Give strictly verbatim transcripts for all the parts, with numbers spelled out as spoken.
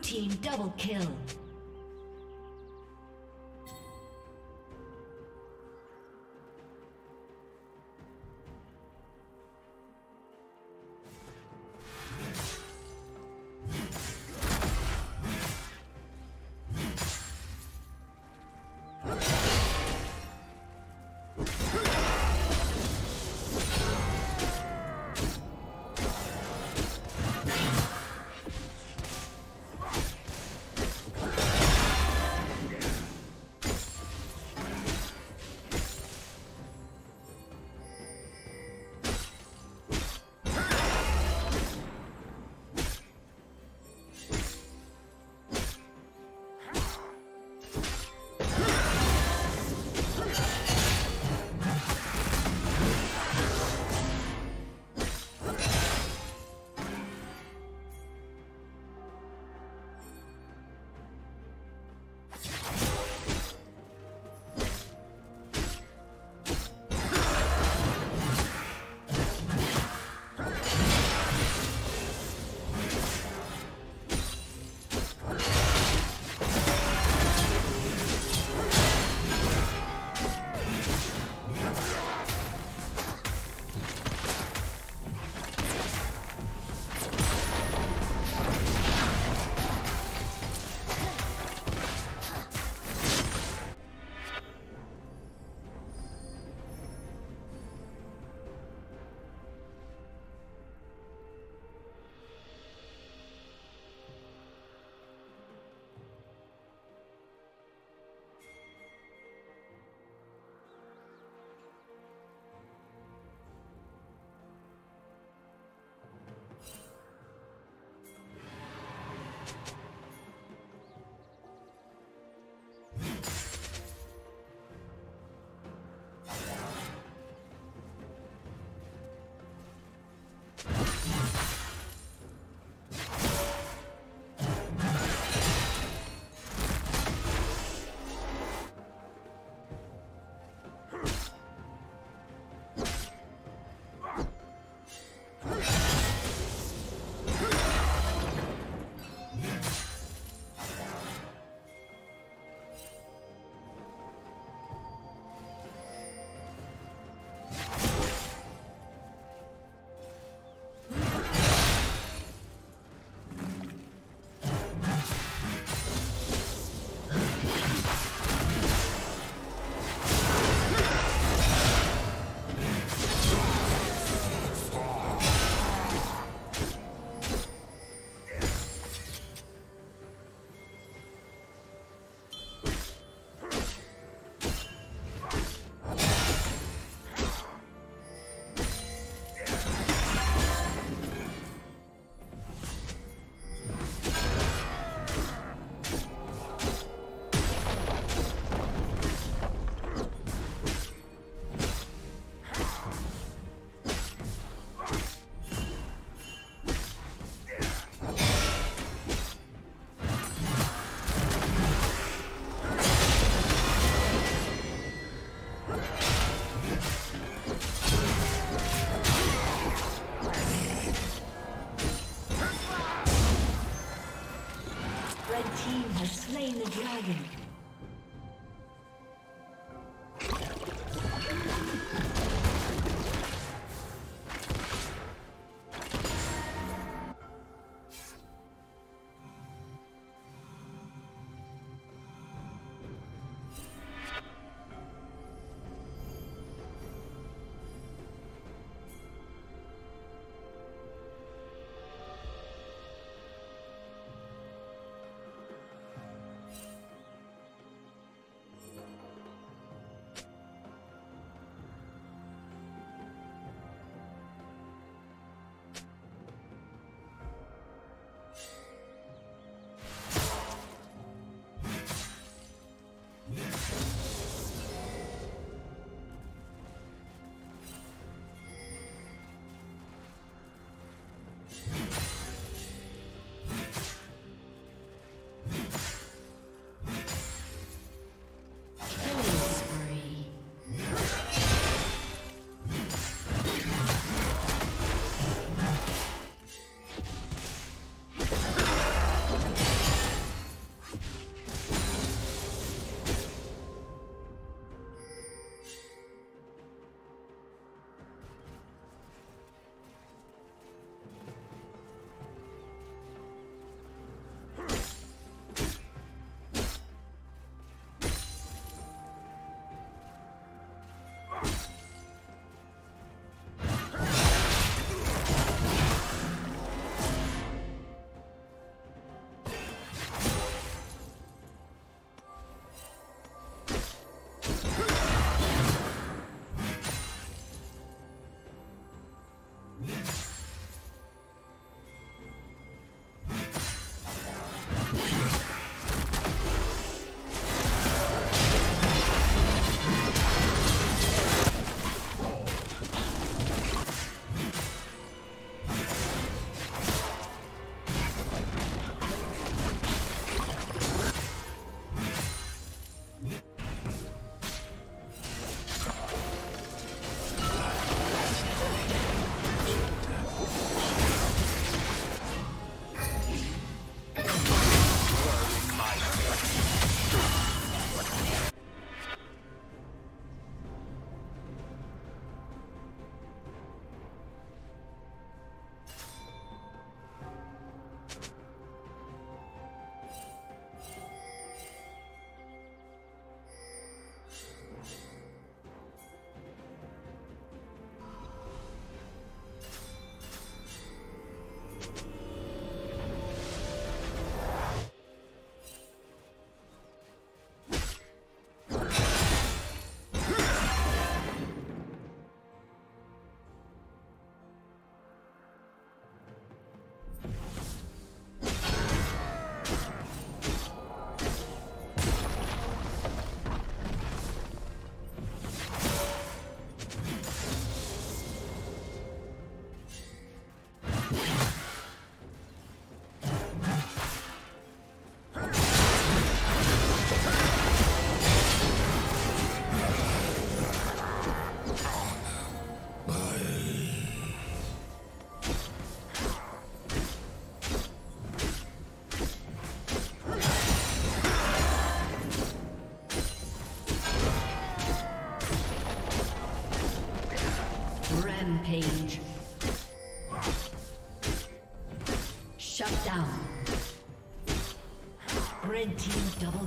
Blue team double kill. Dragon. Rampage. Shut down. Red team double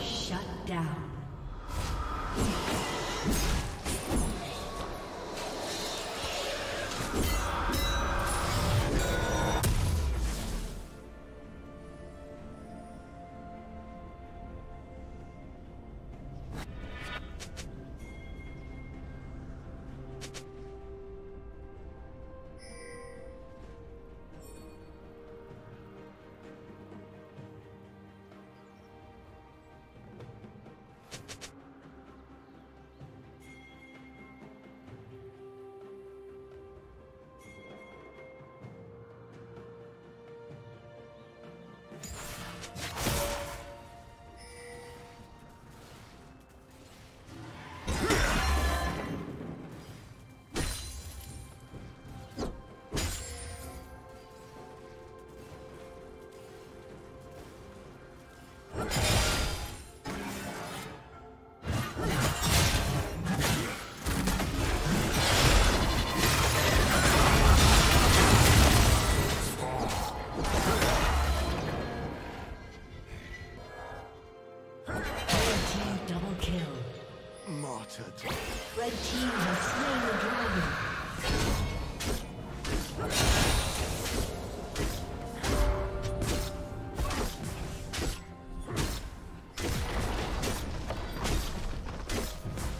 Shut down.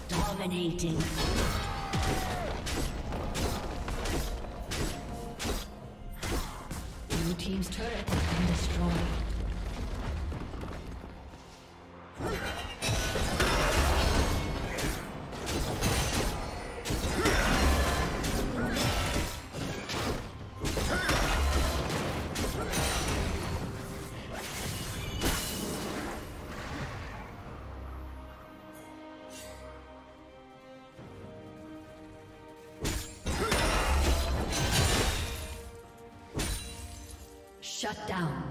Dominating. Blue team's turret has been destroyed. Shut down.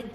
Red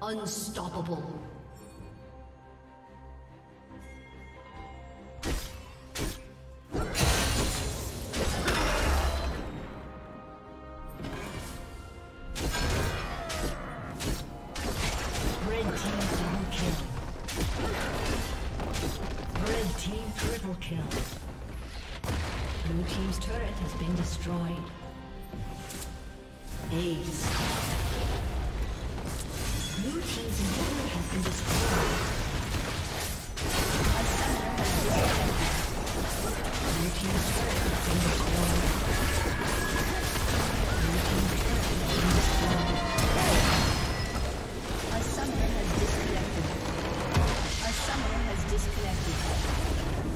Unstoppable. Red team double kill. Red team triple kill. Blue team's turret has been destroyed. Ace. Blue team's inhibitor has been destroyed. A summoner has disconnected. Blue team's turret has been destroyed. Blue team's turret has been destroyed. A summoner has disconnected. A summoner has disconnected.